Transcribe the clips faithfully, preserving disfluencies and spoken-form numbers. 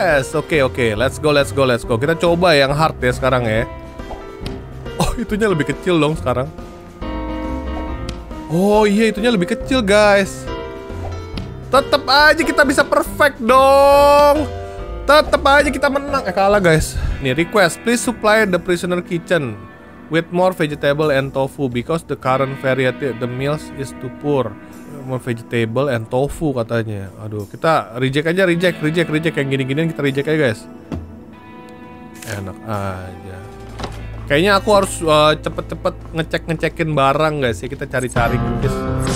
Yes, oke okay, oke okay. Let's go, let's go, let's go. Kita coba yang hard ya sekarang ya. Oh, itunya lebih kecil dong sekarang. Oh iya, itunya lebih kecil guys. Tetep aja kita bisa perfect dong. Tetep aja kita menang. Eh kalah guys. Nih request, please supply the prisoner kitchen with more vegetable and tofu because the current variety of the meals is too poor. More vegetable and tofu katanya. Aduh, kita reject aja, reject, reject, reject. Yang gini-ginian kita reject aja guys. Enak aja. Kayaknya aku harus cepet-cepet uh, ngecek-ngecekin barang guys ya. Kita cari-cari guys.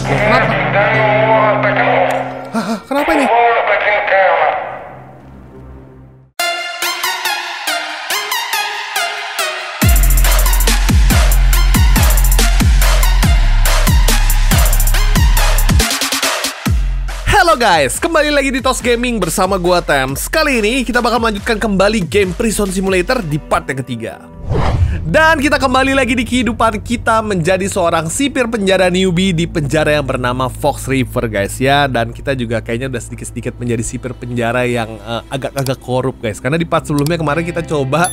Kenapa? Hah, kenapa ini? Guys, kembali lagi di Tos Gaming bersama gua Tem. Kali ini kita bakal melanjutkan kembali game Prison Simulator di part yang ketiga. Dan kita kembali lagi di kehidupan kita menjadi seorang sipir penjara newbie di penjara yang bernama Fox River guys ya. Dan kita juga kayaknya udah sedikit-sedikit menjadi sipir penjara yang agak-agak uh, korup guys. Karena di part sebelumnya kemarin kita coba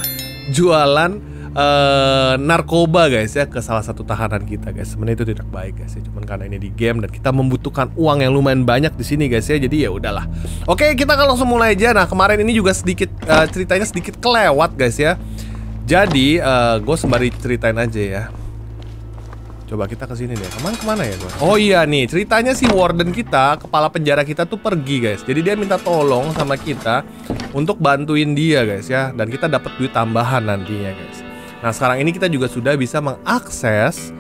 jualan uh, narkoba guys ya ke salah satu tahanan kita guys. Sebenarnya itu tidak baik guys ya, cuman karena ini di game dan kita membutuhkan uang yang lumayan banyak di sini guys ya, jadi ya udahlah. Oke, kita akan langsung mulai aja. Nah kemarin ini juga sedikit uh, ceritanya sedikit kelewat guys ya. Jadi uh, gue sembari ceritain aja ya. Coba kita ke sini deh. Kemana kemana ya gue? Oh iya nih, ceritanya si warden kita, kepala penjara kita tuh pergi guys. Jadi dia minta tolong sama kita untuk bantuin dia guys ya. Dan kita dapat duit tambahan nantinya guys. Nah sekarang ini kita juga sudah bisa mengakses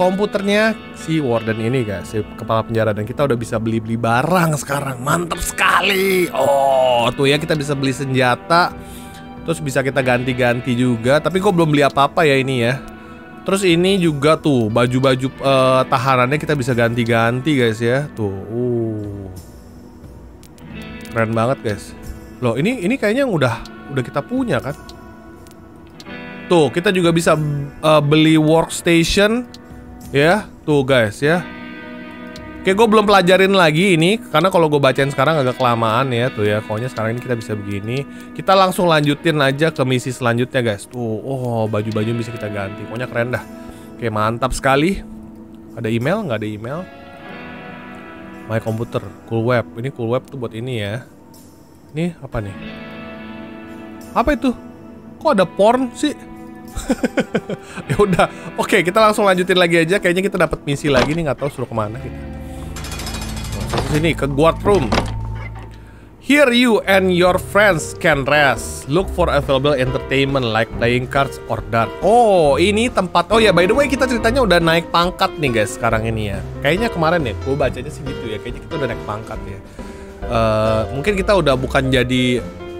komputernya si warden ini guys, si kepala penjara. Dan kita udah bisa beli-beli barang sekarang. Mantap sekali. Oh tuh ya, kita bisa beli senjata. Terus bisa kita ganti-ganti juga. Tapi gue belum beli apa-apa ya ini ya. Terus ini juga tuh baju-baju uh, tahanannya kita bisa ganti-ganti guys ya. Tuh, uh. keren banget guys. Loh ini ini kayaknya yang udah udah kita punya kan. Tuh kita juga bisa uh, beli workstation ya. Tuh guys ya. Oke, gue belum pelajarin lagi ini karena kalau gue bacain sekarang agak kelamaan ya tuh ya. Pokoknya sekarang ini kita bisa begini. Kita langsung lanjutin aja ke misi selanjutnya guys. Tuh, oh baju-baju bisa kita ganti. Pokoknya keren dah. Oke, mantap sekali. Ada email? Nggak ada email. My computer, cool web. Ini cool web tuh buat ini ya. Ini apa nih? Apa itu? Kok ada porn sih? Ya udah. Oke, kita langsung lanjutin lagi aja. Kayaknya kita dapat misi lagi nih. Nggak tahu suruh kemana kita. Sini ke guard room. Here you and your friends can rest. Look for available entertainment like playing cards or dart. Oh, ini tempat. Oh ya, by the way kita ceritanya udah naik pangkat nih guys sekarang ini ya. Kayaknya kemarin ya, gue bacanya sih gitu ya. Kayaknya kita udah naik pangkat ya. Uh, mungkin kita udah bukan jadi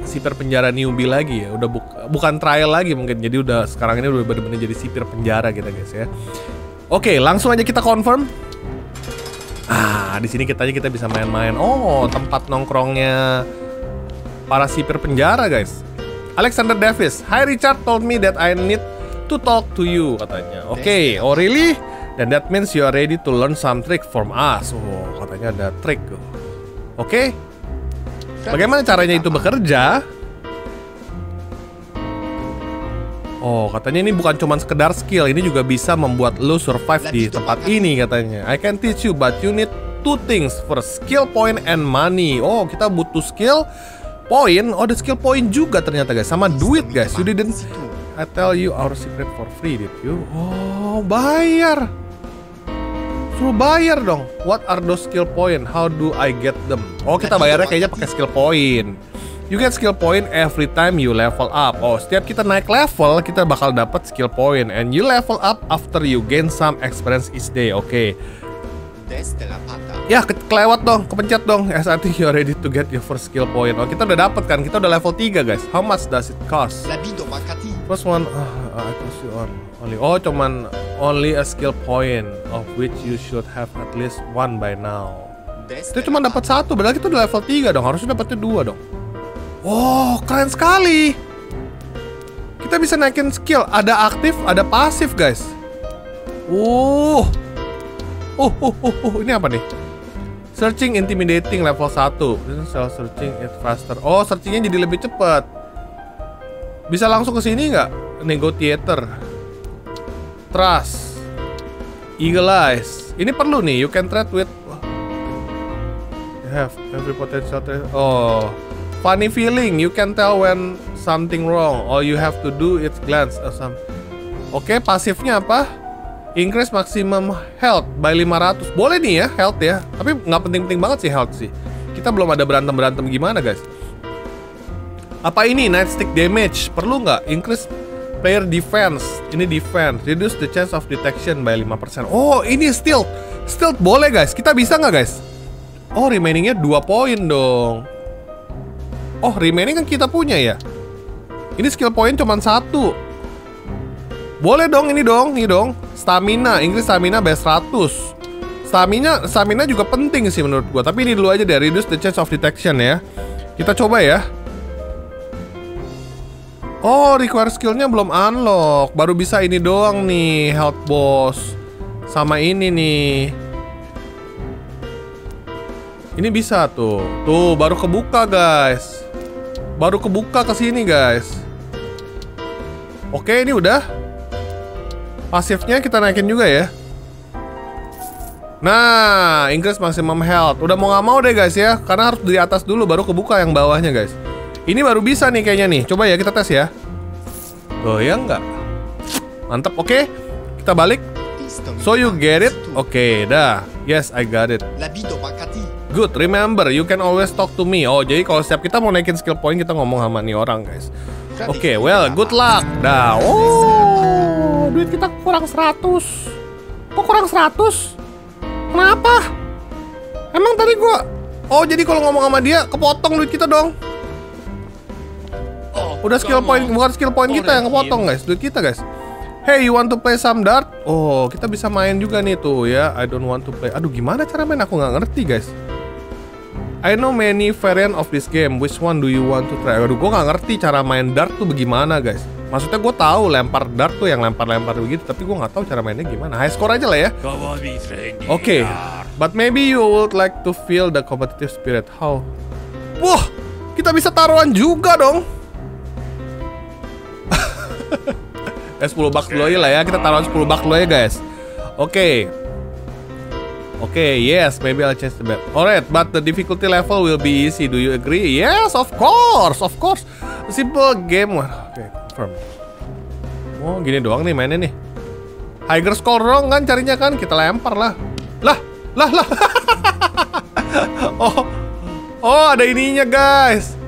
sipir penjara newbie lagi ya. Udah bu bukan trial lagi mungkin. Jadi udah sekarang ini udah bener-bener jadi sipir penjara kita guys ya. Oke, langsung aja kita confirm. Ah, di sini kita aja kita bisa main-main. Oh, tempat nongkrongnya para sipir penjara, guys. Alexander Davis. Hi Richard, told me that I need to talk to you katanya. Oke, okay. Oh really? Dan that means you are ready to learn some trick from us. Oh, katanya ada trick. Oke. Okay. Bagaimana caranya itu bekerja? Oh, katanya ini bukan cuma sekedar skill, ini juga bisa membuat lo survive di tempat ini katanya. I can teach you, but you need two things first, skill point and money. Oh, kita butuh skill point. Oh, ada skill point juga ternyata guys, sama duit guys. You didn't I tell you our secret for free, did you? Oh, bayar. Suruh bayar dong. What are those skill point? How do I get them? Oh, kita bayarnya kayaknya pakai skill point. You get skill point every time you level up. Oh, setiap kita naik level, kita bakal dapat skill point. And you level up after you gain some experience each day. Oke. Okay. Ya, ke kelewat dong, kepencet dong. As I think you are ready to get your first skill point. Oh, kita udah dapat kan? Kita udah level tiga, guys. How much does it cost? Plus one. Uh, I cost you on. Only. Oh, cuman only a skill point of which you should have at least one by now. Itu cuma dapat satu, padahal kita udah level tiga dong. Harusnya dapatnya dua dong. Oh, keren sekali. Kita bisa naikin skill. Ada aktif, ada pasif, guys. Uh. Uh, uh, uh, uh. Ini apa nih? Searching intimidating level satu. Self searching it faster. Oh, searchingnya jadi lebih cepat. Bisa langsung ke sini nggak? Negotiator. Trust. Eagle Eyes. Ini perlu nih. You can trade with have every potential. Oh, funny feeling. You can tell when something wrong. All you have to do is glance at some. Oke, okay, pasifnya apa? Increase maximum health by lima ratus. Boleh nih ya, health ya. Tapi nggak penting-penting banget sih health sih. Kita belum ada berantem-berantem gimana guys. Apa ini nightstick damage? Perlu nggak? Increase player defense. Ini defense. Reduce the chance of detection by lima persen. Oh, ini stealth. Stealth boleh guys. Kita bisa nggak guys? Oh, remainingnya dua poin dong. Oh, remaining kan kita punya ya. Ini skill point cuma satu. Boleh dong ini dong, ini dong. Stamina, Inggris stamina base seratus. Stamina, stamina juga penting sih menurut gua. Tapi ini dulu aja deh, reduce the chance of detection ya. Kita coba ya. Oh, require skillnya belum unlock. Baru bisa ini doang nih, health boss. Sama ini nih. Ini bisa tuh. Tuh, baru kebuka, guys. Baru kebuka ke sini, guys. Oke, ini udah. Pasifnya kita naikin juga ya. Nah, increase maximum health. Udah mau nggak mau deh, guys ya. Karena harus dari atas dulu baru kebuka yang bawahnya, guys. Ini baru bisa nih kayaknya nih. Coba ya kita tes ya. Oh, ya nggak? Mantap. Oke. Kita balik. So you get it? Oke, dah. Yes, I got it. Good, remember, you can always talk to me. Oh, jadi kalau setiap kita mau naikin skill point, kita ngomong sama nih orang, guys. Oke, okay, well, good luck. Dah, oh, duit kita kurang seratus. Kok kurang seratus? Kenapa? Emang tadi gua... Oh, jadi kalau ngomong sama dia, kepotong duit kita dong. Udah skill point, bukan skill point kita yang kepotong, guys. Duit kita, guys. Hey, you want to play some dart? Oh, kita bisa main juga nih tuh ya. I don't want to play. Aduh, gimana cara main? Aku nggak ngerti, guys. I know many variant of this game. Which one do you want to try? Aduh, gue gak ngerti cara main dart tuh bagaimana, guys. Maksudnya gue tahu lempar dart tuh yang lempar-lempar begitu, tapi gue nggak tahu cara mainnya gimana. High score aja lah ya. Oke, okay. But maybe you would like to feel the competitive spirit. How? Wah, kita bisa taruhan juga dong. eh, sepuluh bucks dulu aja lah ya. Kita taruhan sepuluh bucks dulu aja, guys. Oke. Okay. Oke, okay, yes, maybe I'll change the map. Alright, but the difficulty level will be easy. Do you agree? Yes, of course, of course. Simple game. Oke, okay, confirm. Oh, gini doang nih mainnya nih. Tiger Skull wrong kan carinya kan? Kita lempar lah. Lah, lah, lah. oh, oh, ada ininya guys.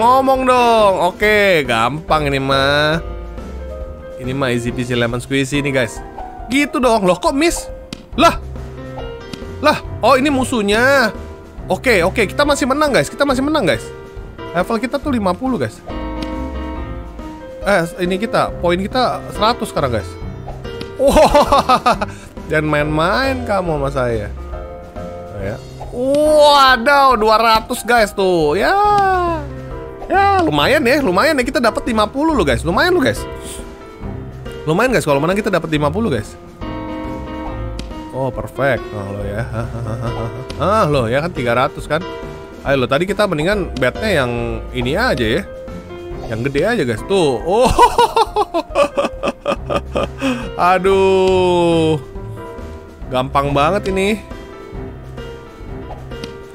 Ngomong dong. Oke, okay, gampang ini mah. Ini mah easy peasy lemon squeezy nih guys. Gitu dong. Loh, kok miss? Lah, lah, oh ini musuhnya. Oke, oke, kita masih menang guys, kita masih menang guys. Level kita tuh lima puluh guys. Eh, ini kita, poin kita seratus sekarang guys. Wow, jangan main-main kamu sama saya. Wadaw, dua ratus guys tuh, ya, ya lumayan ya, lumayan ya kita dapat lima puluh loh guys, lumayan loh guys, lumayan guys kalau menang kita dapat lima puluh guys. Oh, perfect. Nah, lo ya. Ah, lo ya kan tiga ratus kan. Ayo lo, tadi kita mendingan bednya yang ini aja ya. Yang gede aja, guys. Tuh. Oh. Aduh. Gampang banget ini.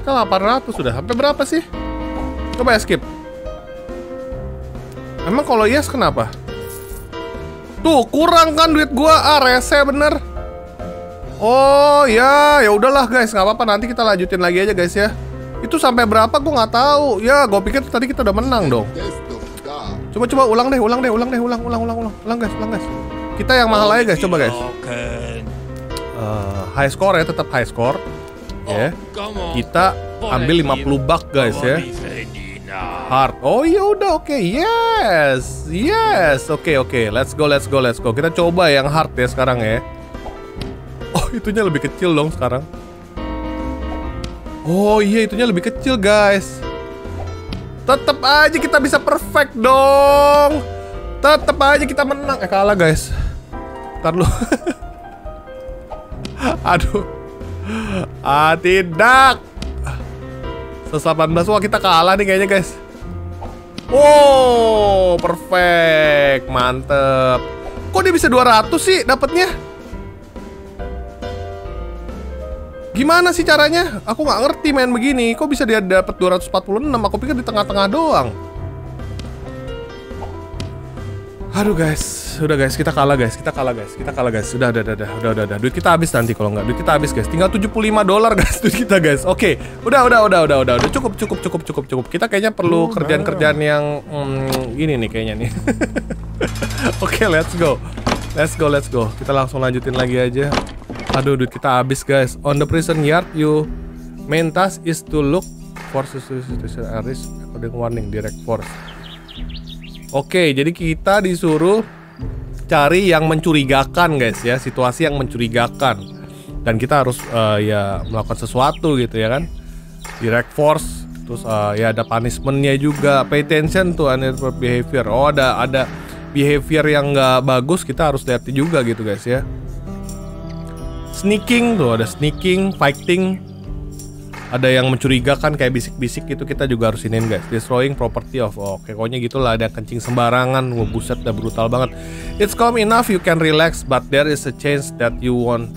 Kita delapan ratus sudah. Sampai berapa sih? Coba ya skip. Emang kalau yes kenapa? Tuh, kurang kan duit gua. Ah, rese bener. Oh ya, ya udahlah guys, nggak apa-apa, nanti kita lanjutin lagi aja guys ya. Itu sampai berapa gue nggak tahu. Ya, gue pikir tadi kita udah menang dong. Coba coba ulang deh, ulang deh, ulang deh, ulang, ulang, ulang, ulang, ulang guys, ulang guys. Kita yang mahal aja guys, coba guys. Uh, high score ya, tetap high score. Ya, yeah. Kita ambil lima puluh buck guys ya. Hard. Oh ya udah, oke, okay. Yes, yes, oke okay, oke, okay. Let's go, let's go, let's go. Kita coba yang hard ya sekarang ya. Oh, itunya lebih kecil dong sekarang. Oh iya, itunya lebih kecil guys. Tetep aja kita bisa perfect dong. Tetep aja kita menang. Eh, kalah guys. Ntar lu. Aduh. Ah, tidak. seratus delapan belas. Wah, kita kalah nih kayaknya, guys. Wow, perfect. Mantep. Kok dia bisa dua ratus sih dapatnya? Gimana sih caranya? Aku nggak ngerti main begini. Kok bisa dia dapat dua ratus empat puluh enam? Aku pikir di tengah-tengah doang. Aduh guys, udah guys, kita kalah guys, kita kalah guys, kita kalah guys. Udah, udah, udah, udah, udah, udah, udah. Duit kita habis nanti kalau nggak, duit kita habis guys. Tinggal tujuh puluh lima dolar guys, duit kita guys. Oke, okay. udah, udah, udah, udah, udah, udah. Cukup, cukup, cukup, cukup, cukup. Kita kayaknya perlu kerjaan-kerjaan yang hmm, ini nih kayaknya nih. Oke, okay, let's go, let's go, let's go. Kita langsung lanjutin lagi aja. Aduh, duit kita habis guys. On the prison yard, you main task is to look for suspicious areas according warning direct force. Oke, jadi kita disuruh cari yang mencurigakan guys ya, situasi yang mencurigakan. Dan kita harus uh, ya melakukan sesuatu gitu ya kan. Direct force, terus uh, ya ada punishment-nya juga. Pay attention to unusual behavior. Oh, ada ada behavior yang nggak bagus, kita harus lihat juga gitu guys ya. Sneaking tuh, ada sneaking, fighting. Ada yang mencurigakan kayak bisik-bisik gitu, kita juga harus iniin guys. Destroying property of, oh, pokoknya gitulah, ada kencing sembarangan. Wah, buset, udah brutal banget. It's calm enough, you can relax, but there is a chance that you won't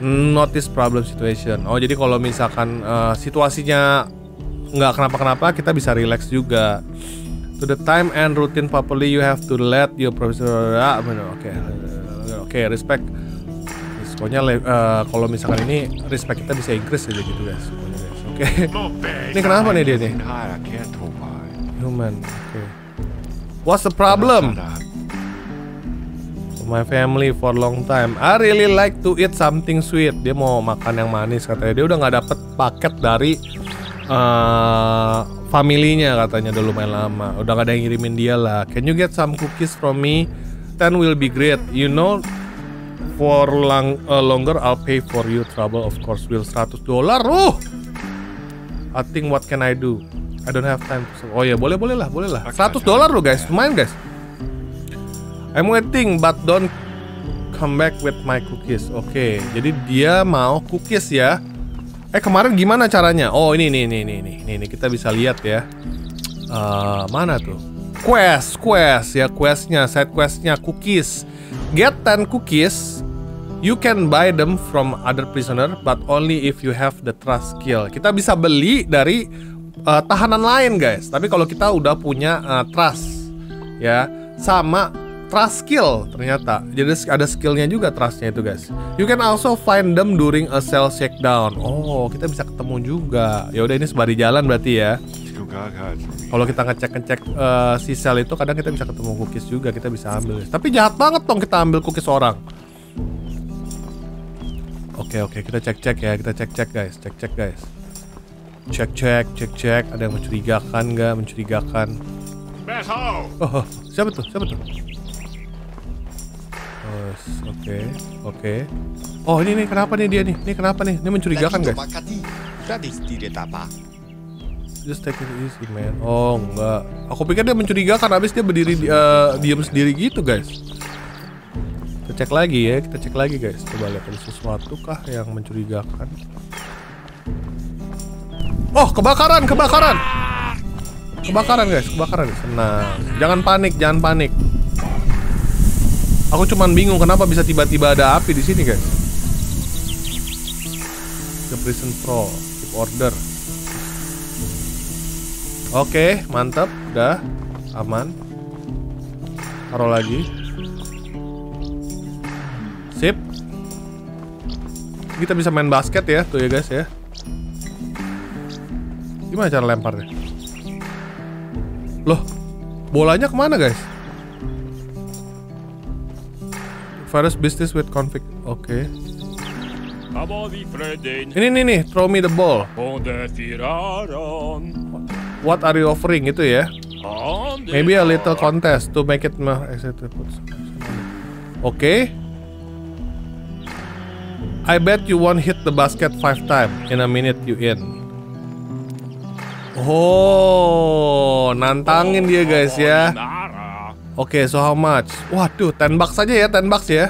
notice problem situation. Oh, jadi kalau misalkan uh, situasinya nggak kenapa-kenapa, kita bisa relax juga. To the time and routine properly, you have to let your professor. Oke, okay. oke, okay, respect. Pokoknya uh, kalau misalkan ini respect kita bisa increase aja gitu guys. Oke. Okay. Ini kenapa nih dia nih? Human. Oke. Okay. What's the problem? My family for long time. I really like to eat something sweet. Dia mau makan yang manis katanya. Dia udah nggak dapet paket dari uh, familinya katanya udah lumayan lama. Udah nggak ada yang ngirimin dia lah. Can you get some cookies from me? Ten will be great. You know. For long, uh, longer, I'll pay for your trouble. Of course, will seratus dolar. Oh, I think what can I do? I don't have time. To... Oh ya, yeah, boleh, boleh lah, boleh lah. seratus dolar loh guys, lumayan guys. I'm waiting, but don't come back with my cookies. Oke, okay, jadi dia mau cookies ya. Eh kemarin gimana caranya? Oh ini, ini, ini, ini, ini, ini kita bisa lihat ya. Uh, mana tuh? Quest, quest ya, questnya, side questnya, cookies. Get ten cookies. You can buy them from other prisoner, but only if you have the trust skill. Kita bisa beli dari uh, tahanan lain, guys. Tapi kalau kita udah punya uh, trust, ya, sama trust skill ternyata. Jadi ada skillnya juga trustnya itu, guys. You can also find them during a cell shakedown. Oh, kita bisa ketemu juga. Ya udah ini sebari jalan berarti ya. Kalau kita ngecek-ngecek uh, si sel itu kadang kita bisa ketemu cookies juga, kita bisa ambil. Tapi jahat banget dong kita ambil cookies orang. Oke, oke, kita cek-cek ya, kita cek-cek guys, cek-cek guys. Cek-cek, cek-cek, ada yang mencurigakan nggak? Mencurigakan. Oh, oh, siapa tuh? Siapa tuh? Oh, oke, okay, oke. Okay. Oh, ini nih kenapa nih dia nih? Ini kenapa nih? Ini mencurigakan guys. Just take it easy, man. Oh enggak, aku pikir dia mencurigakan habis dia berdiri uh, diam sendiri gitu guys. Kita cek lagi ya, kita cek lagi guys. Coba lihat ada sesuatu kah yang mencurigakan. Oh kebakaran, kebakaran, kebakaran guys, kebakaran. Nah, jangan panik, jangan panik. Aku cuman bingung kenapa bisa tiba-tiba ada api di sini guys. The prison pro, keep order. Oke, okay, mantap, udah aman. Taruh lagi. Sip. Kita bisa main basket ya, tuh ya guys ya. Gimana cara lemparnya? Loh, bolanya kemana guys? Virus business with conflict, oke. Okay. Ini nih nih, throw me the ball. What are you offering itu ya? Maybe a little contest to make it more exciting. Oke. I bet you won't hit the basket five times in a minute you in. Oh, nantangin dia guys ya. Oke, okay, so how much? Waduh, ten bucks saja ya, ten bucks ya.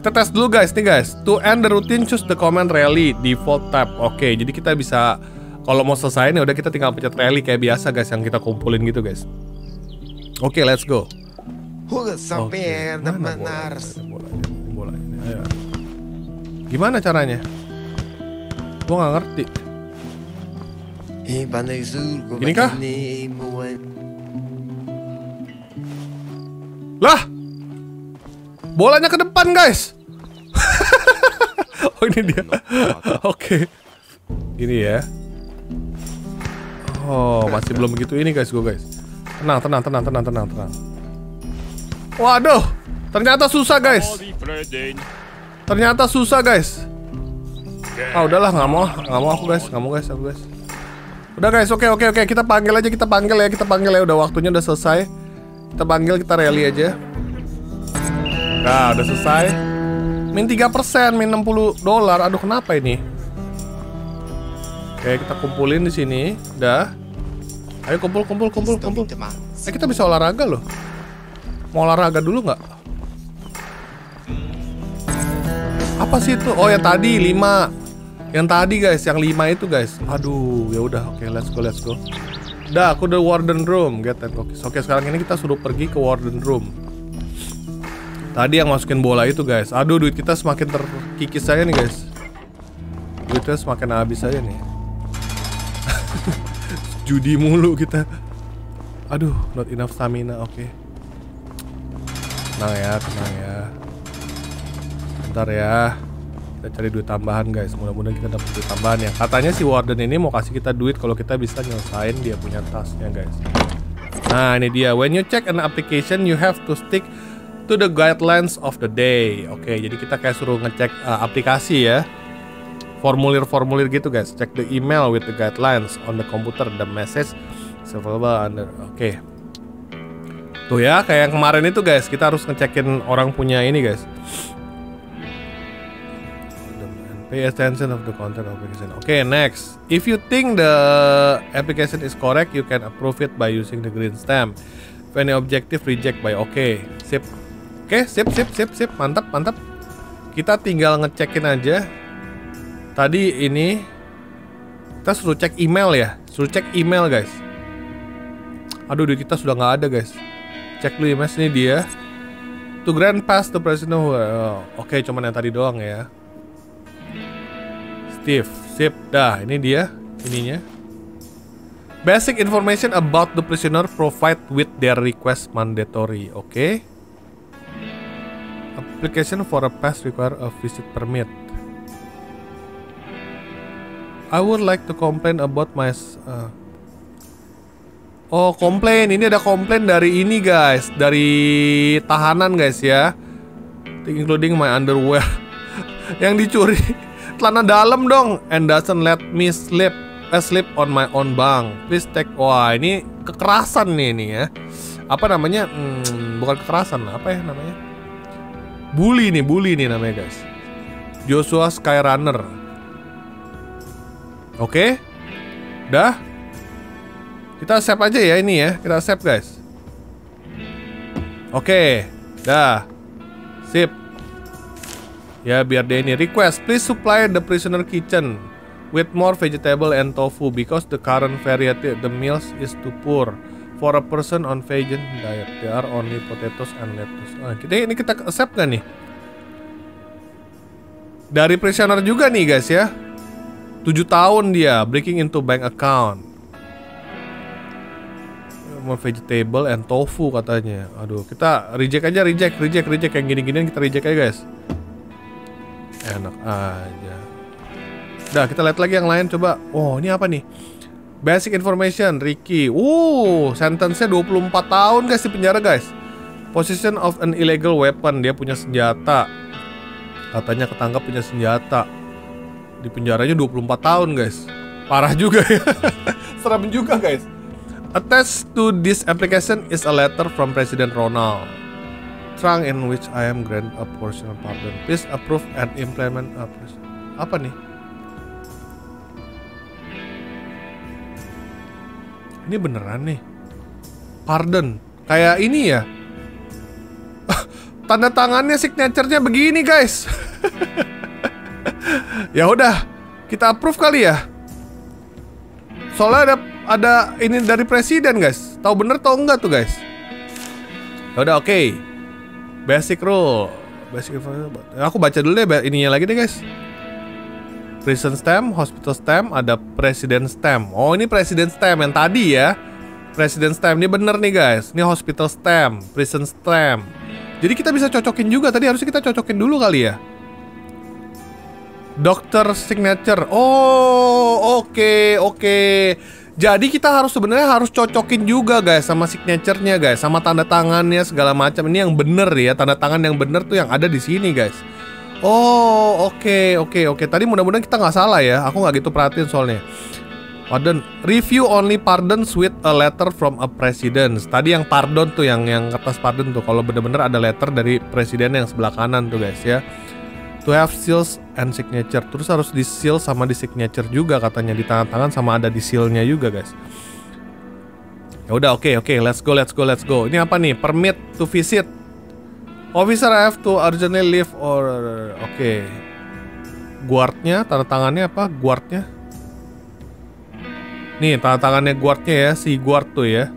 Kita tes dulu guys, nih guys. To end the routine, choose the command rally default tab. Oke, okay, jadi kita bisa kalau mau selesai nih, udah kita tinggal pencet rally kayak biasa guys, yang kita kumpulin gitu guys. Oke, okay, let's go. Oke, okay. Mana bolanya, bolanya, bolanya. Ayo. Gimana caranya? Gua nggak ngerti. Ini kah? Lah, bolanya ke depan guys. Oh ini dia. Oke, okay. Gini ya. Oh masih belum begitu ini guys, gue guys. Tenang, tenang, tenang, tenang, tenang, tenang. Waduh, ternyata susah guys. Ternyata susah guys. Ah udahlah, nggak mau, nggak mau aku guys, nggak mau guys, aku guys. Udah guys, oke oke oke, kita panggil aja, kita panggil ya, kita panggil ya. Udah waktunya udah selesai. Kita panggil, kita rally aja. Nah, udah selesai. Min tiga persen, min enam puluh dolar. Aduh, kenapa ini? Oke, kita kumpulin di sini. Udah. Ayo kumpul, kumpul, kumpul, kumpul. Eh, kita bisa olahraga loh. Mau olahraga dulu nggak? Apa sih itu? Oh ya tadi lima. Yang tadi guys, yang lima itu guys. Aduh, ya udah, oke, okay, let's go, let's go. Dah, aku udah warden room, get that cookies. Oke, okay, sekarang ini kita suruh pergi ke warden room. Tadi yang masukin bola itu guys. Aduh, duit kita semakin terkikis aja nih guys. Duitnya semakin habis aja nih. Judi mulu kita. Aduh, not enough stamina, oke. Okay. Tenang ya, tenang ya. Bentar ya. Kita cari duit tambahan guys, mudah-mudahan kita dapat duit tambahan ya. Katanya si warden ini mau kasih kita duit kalau kita bisa nyelesain dia punya tasnya guys. Nah ini dia, when you check an application you have to stick to the guidelines of the day. Oke, okay, jadi kita kayak suruh ngecek uh, aplikasi ya. Formulir-formulir gitu guys. Check the email with the guidelines on the computer, the message available under. Oke, okay. Tuh ya, kayak yang kemarin itu guys, kita harus ngecekin orang punya ini guys. Pay attention of the content application. Oke, okay, next. If you think the application is correct, you can approve it by using the green stamp. If any objective, reject by. Oke, okay, sip. Oke, okay, sip, sip, sip, sip. Mantap, mantap. Kita tinggal ngecekin aja. Tadi ini kita suruh cek email ya, suruh cek email guys. Aduh, duit kita sudah nggak ada guys. Cek dulu email ini dia. To grand pass the president. Oh, oke, okay, cuman yang tadi doang ya. Sip, dah ini dia ininya. Basic information about the prisoner provide with their request mandatory. Oke, okay. Application for a pass require a visit permit. I would like to complain about my uh. Oh, komplain. Ini ada komplain dari ini guys, dari tahanan guys ya, including my underwear. Yang dicuri celana dalam dong, and doesn't let me sleep, uh, sleep on my own bunk. Please take. Wah, ini kekerasan nih ini ya. Apa namanya? Hmm, bukan kekerasan, apa ya namanya? Bully nih, bully nih namanya guys. Joshua Skyrunner. Oke, okay. Dah. Kita save aja ya ini ya. Kita save guys. Oke, okay. Dah. Sip. Ya biar dia ini request, please supply the prisoner kitchen with more vegetable and tofu because the current variety of the meals is too poor for a person on vegan diet. There are only potatoes and lettuce. Nah, kita ini kita accept gak nih? Dari prisoner juga nih guys ya. tujuh tahun dia breaking into bank account. More vegetable and tofu katanya. Aduh, kita reject aja, reject, reject, reject yang gini-ginian kita reject aja guys. Enak aja. Dah, kita lihat lagi yang lain coba. Oh, ini apa nih? Basic information, Ricky. Uh, sentence-nya dua puluh empat tahun guys di penjara guys. Possession of an illegal weapon, dia punya senjata. Katanya ketangkap punya senjata. Di penjaranya dua puluh empat tahun guys. Parah juga ya. Serem juga guys. Attached to this application is a letter from President Ronald. Trunk in which I am granted a portion of pardon. Please approve and implement a prison. Apa nih? Ini beneran nih. Pardon. Kayak ini ya. Tanda tangannya, signaturenya begini, guys. Ya udah, kita approve kali ya. Soalnya ada ada ini dari presiden, guys. Tahu bener tahu enggak tuh, guys? Ya udah, oke. Okay. Basic rule. Basic rule. Aku baca dulu deh ininya lagi deh, guys. Prison stamp, hospital stamp, ada president stamp. Oh, ini president stamp yang tadi ya. President stamp ini bener nih, guys. Ini hospital stamp, prison stamp. Jadi kita bisa cocokin juga. Tadi harusnya kita cocokin dulu kali ya. Doctor signature. Oh, oke, okay, oke. Okay. Jadi kita harus sebenarnya harus cocokin juga, guys, sama signaturenya, guys, sama tanda tangannya segala macam. Ini yang bener ya. Tanda tangan yang bener tuh yang ada di sini, guys. Oh, oke, okay, oke, okay, oke. Okay. Tadi mudah-mudahan kita nggak salah ya. Aku nggak gitu perhatiin soalnya. Pardon, review only pardons with a letter from a president. Tadi yang pardon tuh, yang yang kertas pardon tuh. Kalau bener-bener ada letter dari presiden yang sebelah kanan tuh, guys ya. To have seals and signature. Terus harus di seal sama di signature juga katanya, di tangan tangan sama ada di sealnya juga, guys. Ya udah, oke, okay, oke. Okay. Let's go, let's go, let's go. Ini apa nih? Permit to visit. Officer I have to urgently leave or... Oke, okay. Guardnya, tanda tangannya apa? Guardnya. Nih, tanda tangannya guardnya ya. Si guard tuh ya.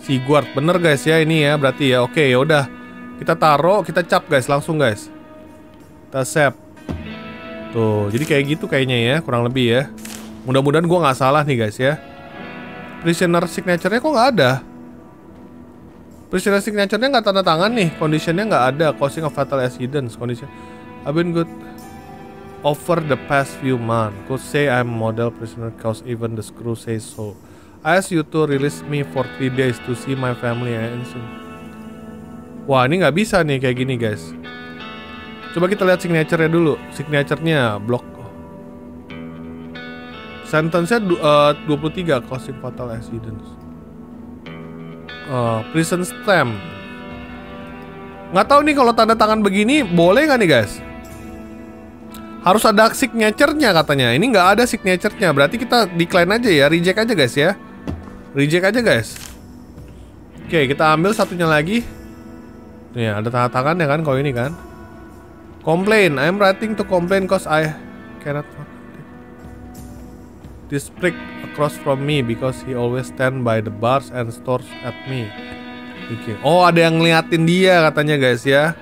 Si guard, bener guys ya ini ya. Berarti ya, oke, okay, yaudah. Kita taruh, kita cap guys, langsung guys. Kita save. Tuh, jadi kayak gitu kayaknya ya, kurang lebih ya. Mudah-mudahan gue gak salah nih guys ya. Prisoner signature-nya kok gak ada? Prisoner signature-nya nggak tanda tangan nih. Conditionnya nggak ada. Causing of fatal accidents. Condition I've been good over the past few months. Could say I'm model prisoner cause even the screw says so. I ask you to release me for three days to see my family and soon. Wah, ini nggak bisa nih kayak gini guys. Coba kita lihat signature-nya dulu. Signature-nya block. Sentence-nya uh, dua puluh tiga. Causing fatal accidents. Uh, prison stamp. Nggak tahu nih kalau tanda tangan begini boleh nggak nih guys? Harus ada signature-nya katanya. Ini nggak ada signature-nya. Berarti kita decline aja ya, reject aja guys ya. Reject aja guys. Oke, kita ambil satunya lagi. Nih ada tanda tangan ya kan kalau ini kan. Complain. I'm writing to complain cause I cannot this prick across from me because he always stand by the bars and stores at me. Okay. Oh, ada yang ngeliatin dia katanya guys ya.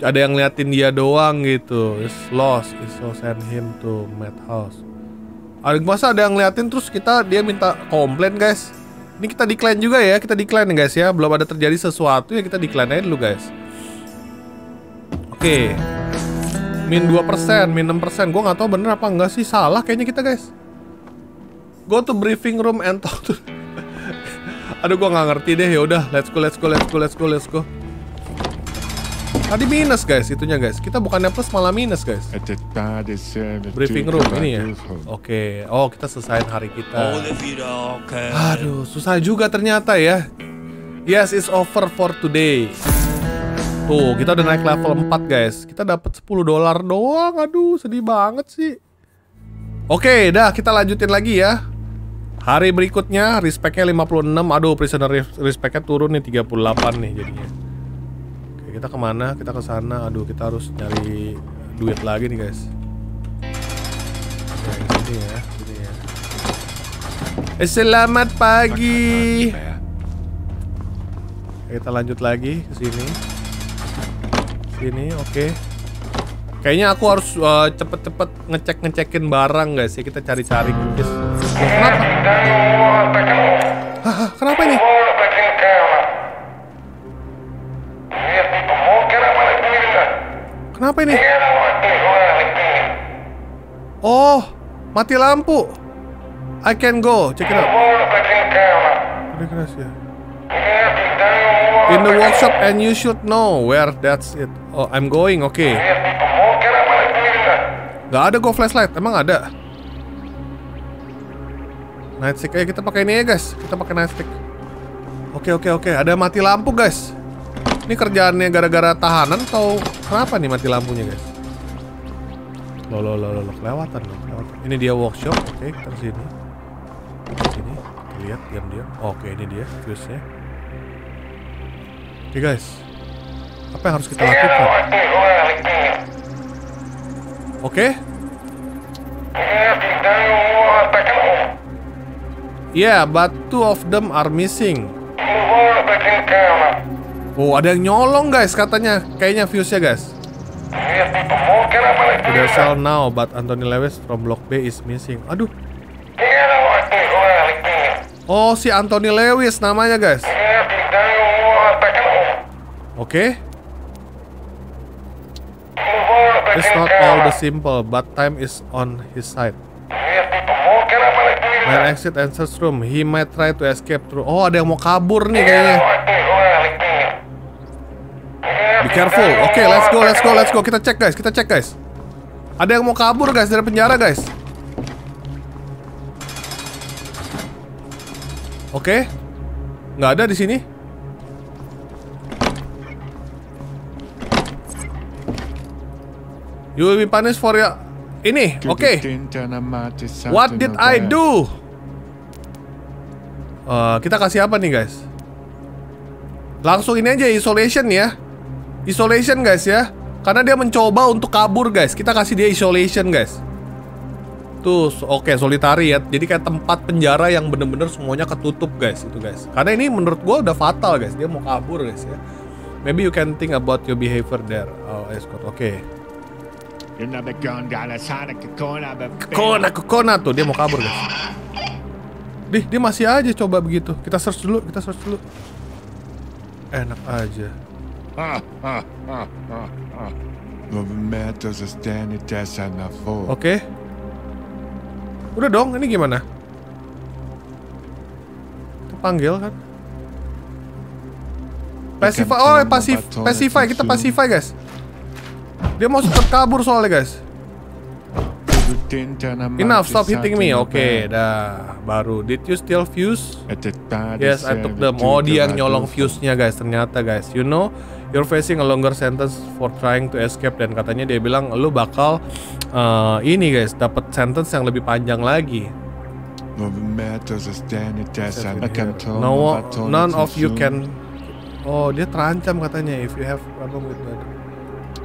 Ada yang ngeliatin dia doang gitu. It's lost, it's so send him to madhouse. Masa ada yang ngeliatin terus kita dia minta komplain guys. Ini kita decline juga ya, kita decline guys ya. Belum ada terjadi sesuatu ya, kita decline aja dulu guys. Oke. Okay. Min dua persen, min enam persen. Gue gak tau bener apa enggak sih, salah kayaknya kita guys. Go to briefing room and talk to... Aduh, gua nggak ngerti deh. Ya udah, let's go, let's go, let's go, let's go, let's go. Tadi minus guys, itunya guys. Kita bukannya plus malah minus guys. Briefing room ini ya. Oke, okay. Oh kita selesaiin hari kita. Aduh, susah juga ternyata ya. Yes, it's over for today. Tuh, kita udah naik level empat guys. Kita dapat sepuluh dolar doang. Aduh, sedih banget sih. Oke, okay, dah kita lanjutin lagi ya. Hari berikutnya, respect-nya lima puluh enam. Aduh, prisoner respect-nya turun nih, tiga puluh delapan nih jadinya. Oke, kita kemana? Kita ke sana. Aduh, kita harus nyari duit lagi nih guys. Oke, ini ya, ini ya. Eh, selamat pagi. Oke, kita lanjut lagi ke sini. Sini, oke. Okay. Kayaknya aku harus uh, cepet-cepet ngecek-ngecekin barang guys ya. Kita cari-cari guys. Kenapa? Hah, kenapa ini? Kenapa ini? Oh, mati lampu. I can go, check it out. In the workshop and you should know where that's it. Oh, I'm going, oke okay. Gak ada go flashlight, emang ada nightstick. Eh kita pakai ini ya guys, kita pakai nightstick. Oke oke oke, ada mati lampu guys. Ini kerjaannya gara-gara tahanan atau kenapa nih mati lampunya guys? Loh loh loh loh, kelewatan, kelewatan. Ini dia workshop, oke kita kesini. Kesini, lihat diam-diam. Oke ini dia fuse-nya. Oke guys, apa yang harus kita lakukan? Oke? Yeah, but two of them are missing. Oh, ada yang nyolong guys katanya. Kayaknya fuse-nya guys. Tidak sell now, but Anthony Lewis from Block B is missing. Aduh. Oh, si Anthony Lewis namanya guys. Oke. Okay. It's not all the simple, but time is on his side. Man exit entrance room. He might try to escape through. Oh, ada yang mau kabur nih kayaknya. Be careful. Oke, okay, let's go, let's go, let's go. Kita cek guys, kita cek guys. Ada yang mau kabur guys dari penjara guys. Oke, okay. Nggak ada di sini. You will be punished for your... Ini, oke okay. What did I do? Uh, kita kasih apa nih guys? Langsung ini aja, isolation ya. Isolation guys ya. Karena dia mencoba untuk kabur guys. Kita kasih dia isolation guys. Tuh, oke okay, solitary ya. Jadi kayak tempat penjara yang bener-bener semuanya ketutup guys. Itu guys. Karena ini menurut gue udah fatal guys. Dia mau kabur guys ya. Maybe you can think about your behavior there. Oh, escort, oke okay. Kekona, kekona tuh, dia mau kabur guys. Dih, dia masih aja coba begitu. Kita search dulu, kita search dulu. Enak aja. Oke okay. Udah dong, ini gimana? Kita panggil kan? Pacify, oh pasif, pacify, kita pacify guys. Dia mau cepet kabur soalnya guys. Enough, stop hitting me. Oke, okay, dah. Baru. Did you steal fuse? Yes, I took them. Oh, dia yang nyolong fuse-nya guys. Ternyata guys, you know, you're facing a longer sentence for trying to escape. Dan katanya dia bilang, lu bakal uh, ini guys, dapat sentence yang lebih panjang lagi. No, none of you can. Oh, dia terancam katanya. If you have problem with that.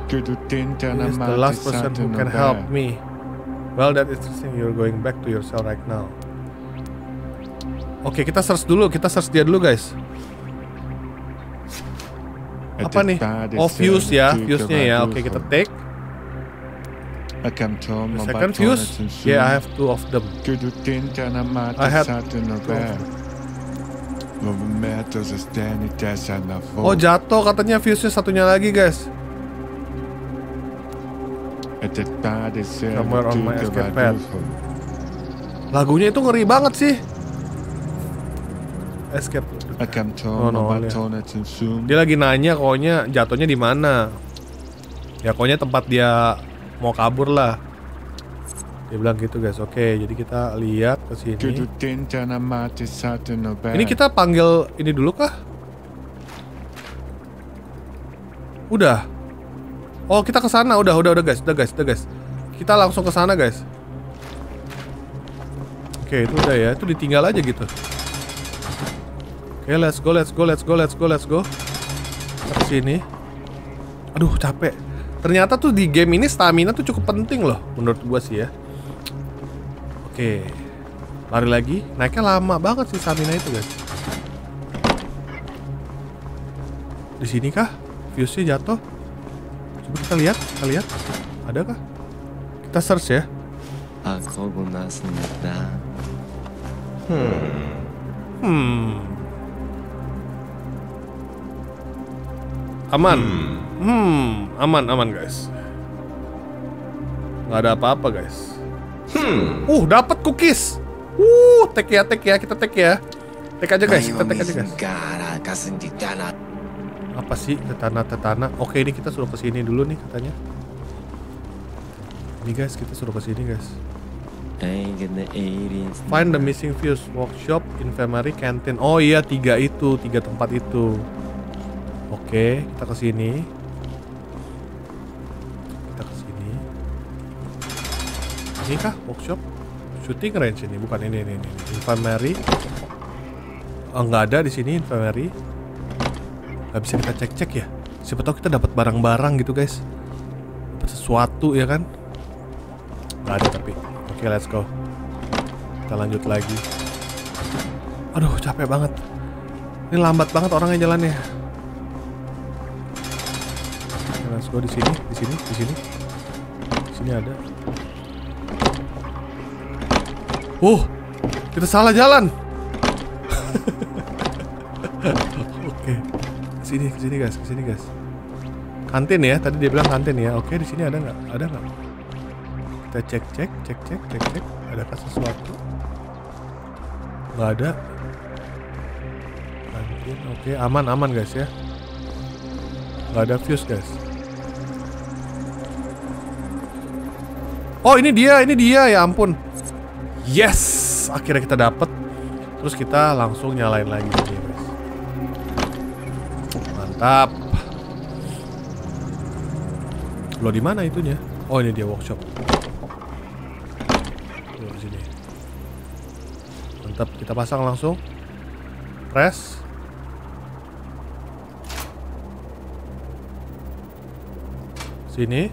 He is the last person who can help me. Well, that is interesting. You're going back to your cell right now. Oke, okay, kita search dulu. Kita search dia dulu, guys. Apa nih? Oh, fuse ya, fuse-nya ya. Oke, okay, kita take. The second fuse. Yeah, I have two of them. I had two of them. Oh, jatuh katanya fuse-nya satunya lagi, guys. Somewhere on my escape path. Lagunya itu ngeri banget sih. Escape. Oh, no, dia lagi nanya koknya jatuhnya di mana. Ya koknya tempat dia mau kabur lah. Dia bilang gitu guys. Oke, jadi kita lihat ke sini. Ini kita panggil ini dulu kah? Udah. Oh, kita ke sana. Udah, udah, udah guys. Udah guys, udah guys. Kita langsung ke sana, guys. Oke, okay, itu udah ya. Itu ditinggal aja gitu. Oke, okay, let's go, let's go, let's go, let's go, let's go. Ke sini. Aduh, capek. Ternyata tuh di game ini stamina tuh cukup penting loh menurut gua sih ya. Oke. Okay. Lari lagi. Naiknya lama banget sih stamina itu, guys. Di sini kah? Fuse-nya jatuh. Kita lihat, kita lihat. Adakah? Kita search ya. Hmm. Hmm. Aman. Hmm, aman, aman guys. Nggak ada apa-apa guys. Hmm. Uh, dapat cookies. Uh, take ya, take ya, kita take ya. Take aja guys, kita take aja guys. Apa sih tetana-tetana? Oke, ini kita suruh ke sini dulu nih katanya. Ini guys, kita suruh ke sini guys. Find the missing fuse, workshop, infirmary, canteen. Oh iya, tiga itu, tiga tempat itu. Oke, kita ke sini. Kita ke sini. Ini kah workshop? Shooting range ini, bukan ini ini ini. Infirmary. Oh, nggak ada di sini infirmary. Gak bisa kita cek-cek ya. Siapa tahu kita dapat barang-barang gitu guys, dapat sesuatu ya kan. Gak ada tapi. Oke, let's go. Kita lanjut lagi. Aduh capek banget. Ini lambat banget orangnya jalannya. Let's go di sini, di sini, di sini. Di sini ada. Uh, kita salah jalan. Oke, kesini, kesini guys, kesini guys. Kantin ya, tadi dia bilang kantin ya. Oke, di sini ada nggak? Ada nggak? Kita cek, cek, cek, cek, cek, cek. Adakah sesuatu? Nggak ada. Oke, aman, aman guys ya. Nggak ada fuse guys. Oh ini dia, ini dia, ya ampun. Yes, akhirnya kita dapet. Terus kita langsung nyalain lagi guys. Mantap. Lo di mana itunya? Oh ini dia workshop. Tuh, di sini. Mantap, kita pasang langsung. Press. Sini.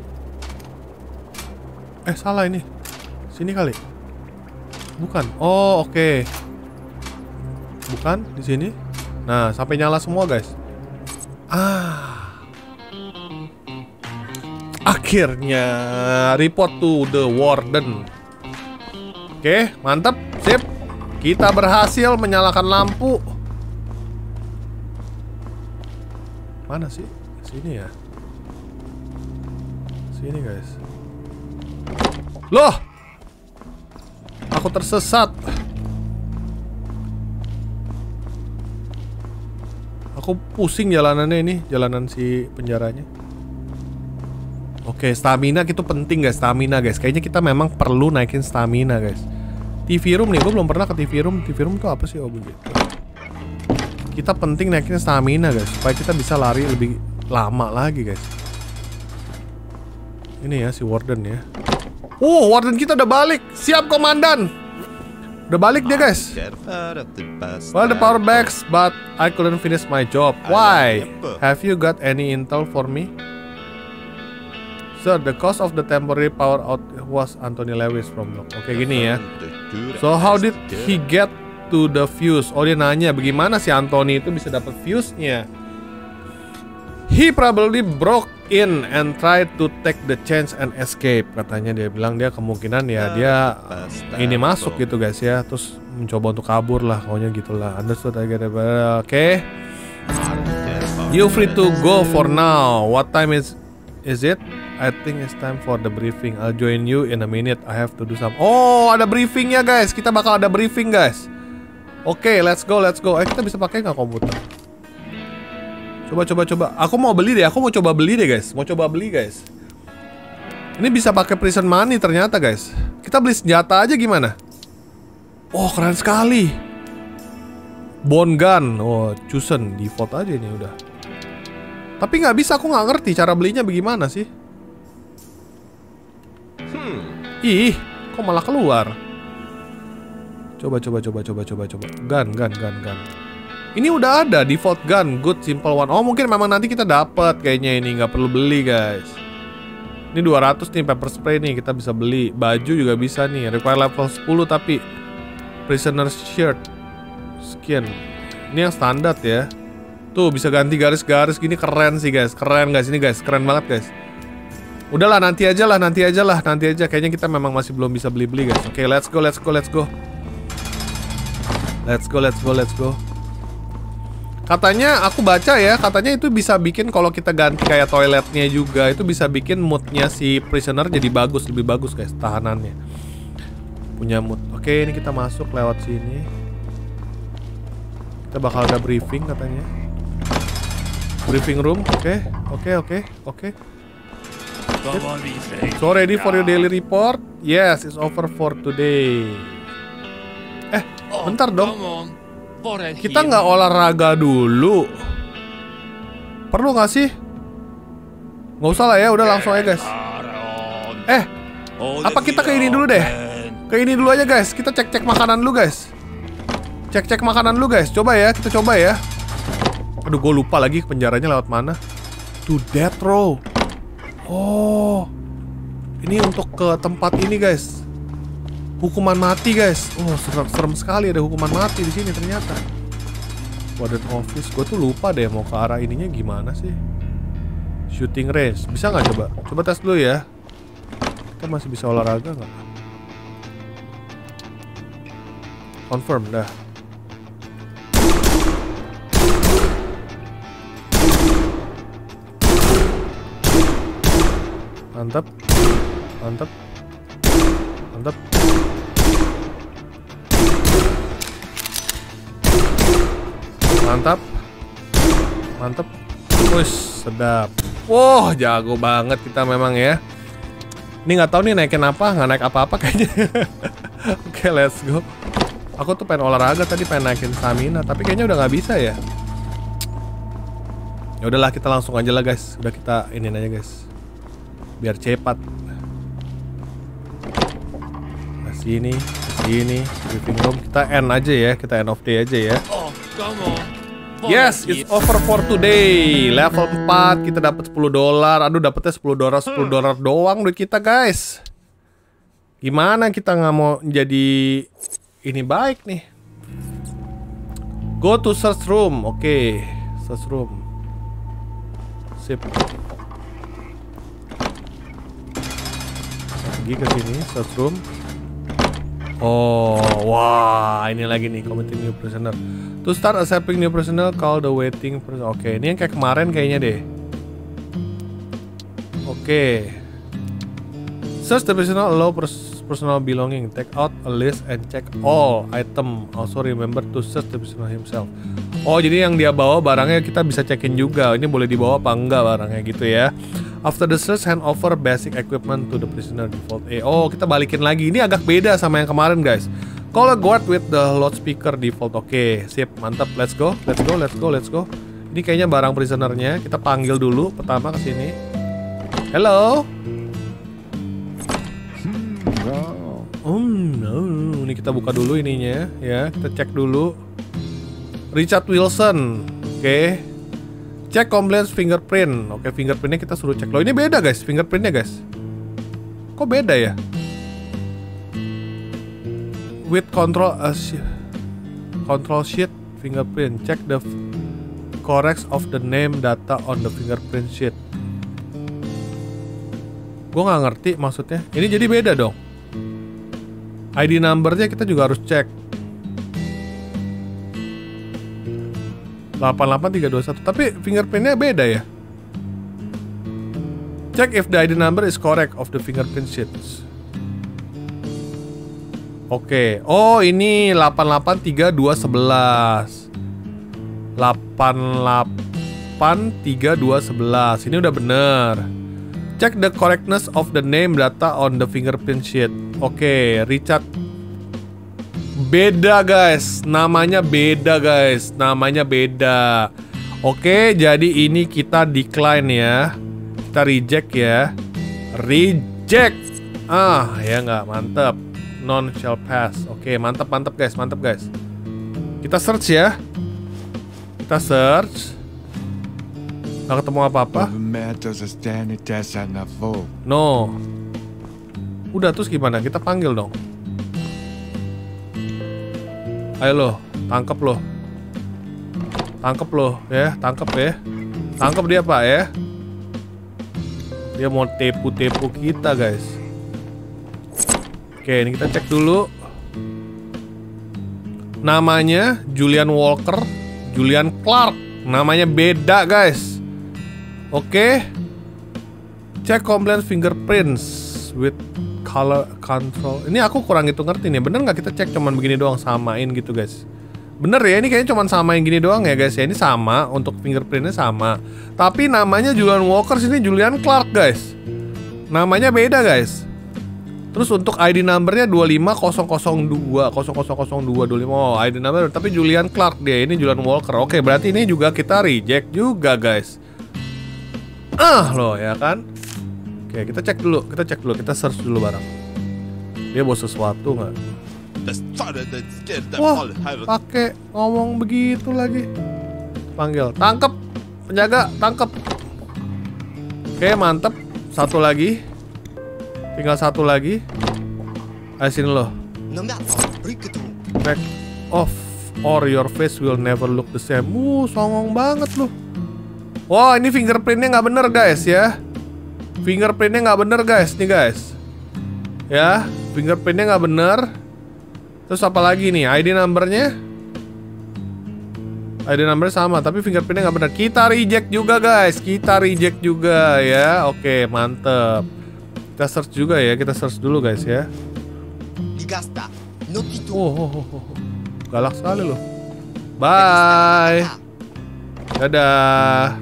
Eh salah ini. Sini kali. Bukan. Oh oke. Okay. Bukan di sini. Nah sampai nyala semua guys. Ah. Akhirnya report to the warden. Oke okay, mantap. Sip. Kita berhasil menyalakan lampu. Mana sih? Sini ya. Sini guys. Loh, aku tersesat. Aku pusing jalanannya ini. Jalanan si penjaranya. Oke, stamina itu penting guys. Stamina guys. Kayaknya kita memang perlu naikin stamina guys. T V room nih, gue belum pernah ke T V room. T V room tuh apa sih? Oh begitu. Kita penting naikin stamina guys, supaya kita bisa lari lebih lama lagi guys. Ini ya si warden ya. Oh, warden kita udah balik. Siap komandan. Udah balik dia guys. Well the power backs, but I couldn't finish my job. Why? Have you got any intel for me? Sir, the cause of the temporary power out was Anthony Lewis from Lock. Oke okay, gini ya. So how did he get to the fuse? Oh dia nanya bagaimana si Anthony itu bisa dapat fuse-nya. He probably broke in and tried to take the chance and escape. Katanya dia bilang dia kemungkinan ya dia ini masuk gitu guys ya, terus mencoba untuk kabur lah, pokoknya gitulah. Understood? Oke. You free to go for now. What time is is it? I think it's time for the briefing. I'll join you in a minute. I have to do some. Oh ada briefingnya guys. Kita bakal ada briefing guys. Oke, okay, let's go, let's go. Eh kita bisa pakai nggak komputer? Coba, coba, coba. Aku mau beli deh. Aku mau coba beli deh, guys. Mau coba beli, guys. Ini bisa pakai prison money ternyata, guys. Kita beli senjata aja gimana? Oh, keren sekali. Bone gun. Oh, Chusen. Default aja ini udah. Tapi nggak bisa. Aku nggak ngerti cara belinya bagaimana sih. Hmm. Ih, kok malah keluar? Coba, coba, coba, coba, coba, coba. Gun, gun, gun, gun. Ini udah ada default gun, good simple one. Oh mungkin memang nanti kita dapat kayaknya ini nggak perlu beli guys. Ini dua ratus nih pepper spray nih kita bisa beli. Baju juga bisa nih. Require level sepuluh tapi prisoner shirt skin. Ini yang standar ya. Tuh bisa ganti garis-garis gini keren sih guys. Keren guys ini guys. Keren banget guys. Udahlah nanti aja lah, nanti aja lah, nanti aja. Kayaknya kita memang masih belum bisa beli-beli guys. Oke, okay, let's go, let's go, let's go. Let's go, let's go, let's go. Katanya aku baca ya, katanya itu bisa bikin kalau kita ganti kayak toiletnya juga itu bisa bikin moodnya si prisoner jadi bagus, lebih bagus guys tahanannya. Punya mood. Oke ini kita masuk lewat sini. Kita bakal ada briefing katanya. Briefing room. Oke, oke, oke, oke. So ready for your daily report? Yes, it's over for today. Eh, bentar dong. Kita nggak olahraga dulu. Perlu nggak sih? Nggak usah lah ya, udah langsung aja guys. Eh, apa kita ke ini dulu deh? Ke ini dulu aja guys, kita cek-cek makanan dulu guys. Cek-cek makanan dulu guys, coba ya, kita coba ya. Aduh, gue lupa lagi penjaranya lewat mana. To death row. Oh, ini untuk ke tempat ini, guys. Hukuman mati, guys. Oh, serem-serem sekali ada hukuman mati di sini ternyata. Warden office. Gue tuh lupa deh mau ke arah ininya gimana sih. Shooting range. Bisa nggak coba? Coba tes dulu ya. Kita masih bisa olahraga nggak? Confirm dah. Mantap. Mantap. Mantap. Mantap. Mantap. Wes, sedap. Wah, wow, jago banget kita memang ya. Ini nggak tahu nih naikin apa, nggak naik apa-apa kayaknya. Oke, okay, let's go. Aku tuh pengen olahraga tadi, pengen naikin stamina, tapi kayaknya udah nggak bisa ya. Ya udahlah, kita langsung aja lah guys. Udah kita ini aja guys. Biar cepat. Nah, sini, sini, living room. Kita end aja ya, kita end of day aja ya. Oh, yes, it's over for today. Level empat, kita dapat sepuluh dolar. Aduh, dapetnya sepuluh dolar, sepuluh dolar doang duit kita, guys. Gimana kita nggak mau jadi ini baik nih? Go to search room. Oke, okay. Search room. Sip. Pergi ke sini, search room. Oh, wah, ini lagi nih, committing new prisoner. To start accepting new prisoner, call the waiting person. Oke, okay, ini yang kayak kemarin kayaknya deh. Oke, okay. Search the prisoner, allow pers personal belonging. Take out a list and check all item. Also remember to search the prisoner himself. Oh, jadi yang dia bawa barangnya kita bisa cekin juga. Ini boleh dibawa apa enggak barangnya gitu ya. After the search, hand over basic equipment to the prisoner default A. Oh, kita balikin lagi. Ini agak beda sama yang kemarin, guys. Call a guard with the loudspeaker default. Oke, okay, sip, mantap. Let's go, let's go, let's go, let's go. Ini kayaknya barang prisonernya. Kita panggil dulu pertama ke sini. Hello. Oh no. Ini kita buka dulu ininya, ya. Kita cek dulu. Richard Wilson. Oke. Okay. Cek complaints fingerprint. Oke, fingerprintnya kita suruh cek. Loh, ini beda guys, fingerprintnya guys. Kok beda ya? With control uh, control sheet fingerprint. Check the corrects of the name data on the fingerprint sheet. Gue nggak ngerti maksudnya. Ini jadi beda dong. I D numbernya kita juga harus cek. delapan delapan tiga dua satu, tapi fingerprintnya beda ya. Check if the I D number is correct of the fingerprint sheets. Oke, okay. Oh ini delapan delapan tiga dua satu satu. delapan delapan tiga dua satu satu. Ini udah bener. Check the correctness of the name data on the fingerprint sheet. Oke, okay. Richard. Beda guys, namanya beda guys, namanya beda. Oke, jadi ini kita decline ya, kita reject ya, reject. Ah, ya nggak, mantep. None shall pass. Oke, mantep mantep guys, mantep guys. Kita search ya, kita search. Nggak ketemu apa-apa. No. Udah terus gimana? Kita panggil dong. Ayo lo, tangkep lo, tangkep lo, ya, tangkep ya, tangkep dia pak ya. Dia mau tepu-tepu kita guys. Oke, ini kita cek dulu. Namanya Julian Walker, Julian Clark. Namanya beda guys. Oke, cek complaint fingerprints with color control. Ini aku kurang gitu ngerti nih. Bener nggak kita cek cuman begini doang, samain gitu guys? Bener ya, ini kayaknya cuman samain gini doang ya guys ya. Ini sama, untuk fingerprintnya sama. Tapi namanya Julian Walker, sini Julian Clark guys. Namanya beda guys. Terus untuk I D numbernya dua lima nol nol dua, nol nol nol dua, dua lima. Oh, I D number, tapi Julian Clark dia, ini Julian Walker. Oke, berarti ini juga kita reject juga guys. Ah loh ya kan. Oke, kita cek dulu, kita cek dulu, kita search dulu barang. Dia bawa sesuatu nggak? Wah, pakai ngomong begitu lagi. panggil. Tangkep penjaga, tangkep. Oke, mantep. Satu lagi. Tinggal satu lagi. Ayo sini loh. Back off or your face will never look the same. Uh, songong banget loh. Wah, ini fingerprintnya nggak bener guys ya. Fingerprintnya nggak bener guys nih guys. Ya, fingerprintnya nggak bener. Terus apa lagi nih? I D numbernya? I D numbernya sama, tapi fingerprintnya nggak bener. Kita reject juga guys. Kita reject juga ya. Oke, mantep. Kita search juga ya. Kita search dulu guys ya. Oh, oh, oh, oh. Galak sekali loh. Bye. Dadah.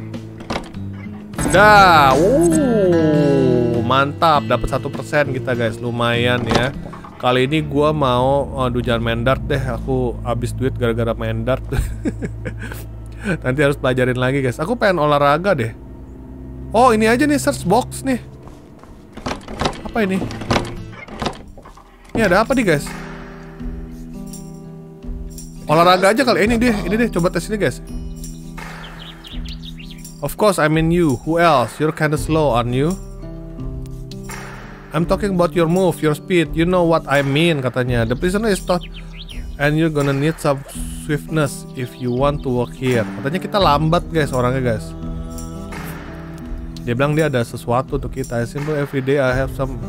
Dah. Wow, mantap, dapat satu persen kita guys. Lumayan ya. Kali ini gua mau, aduh jangan main dart deh. Aku habis duit gara-gara main dart. Nanti harus pelajarin lagi guys. Aku pengen olahraga deh. Oh, ini aja nih search box nih. Apa ini? Ini ada apa nih guys? Olahraga aja kali. Eh, ini deh, ini deh, coba tes ini guys. Of course, I mean you. Who else? You're kinda slow, aren't you? I'm talking about your move, your speed. You know what I mean, katanya. The prisoner is taught, and you're gonna need some swiftness if you want to walk here. Katanya kita lambat, guys, orangnya, guys. Dia bilang dia ada sesuatu untuk kita. I simple every day I have some.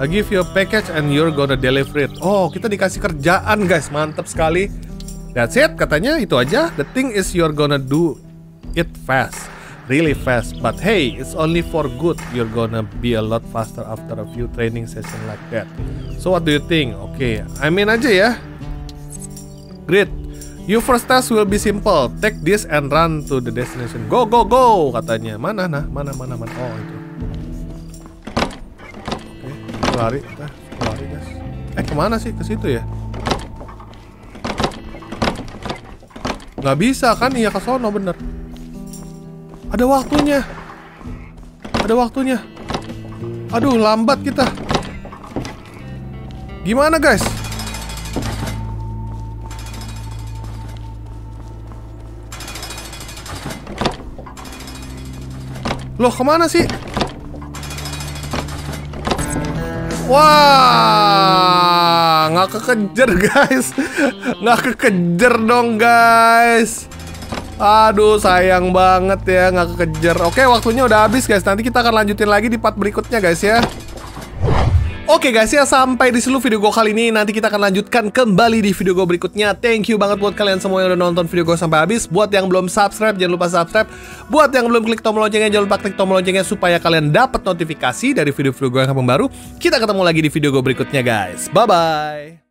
I give you a package and you're gonna deliver it. Oh, kita dikasih kerjaan, guys. Mantap sekali. That's it, katanya. Itu aja. The thing is you're gonna do it fast, really fast. But hey, it's only for good. You're gonna be a lot faster after a few training session like that. So what do you think? Okay, I mean aja ya. Great. Your first task will be simple. Take this and run to the destination. Go, go, go. Katanya. Mana, nah, mana, mana, mana. Oh itu. Oke, lari, kita lari guys. Eh kemana sih? Ke situ ya? Gak bisa kan? Iya ke sono bener. Ada waktunya. Ada waktunya. Aduh, lambat kita. Gimana, guys? Loh, kemana sih? Wah, nggak kekejar, guys. Nggak kekejar dong, guys. Aduh, sayang banget ya, nggak kekejar. Oke, waktunya udah habis guys. Nanti kita akan lanjutin lagi di part berikutnya guys ya. Oke guys ya, sampai di disitu video gue kali ini. Nanti kita akan lanjutkan kembali di video gue berikutnya. Thank you banget buat kalian semua yang udah nonton video gue sampai habis. Buat yang belum subscribe, jangan lupa subscribe. Buat yang belum klik tombol loncengnya, jangan lupa klik tombol loncengnya supaya kalian dapat notifikasi dari video-video gue yang akan baru. Kita ketemu lagi di video gue berikutnya guys. Bye-bye.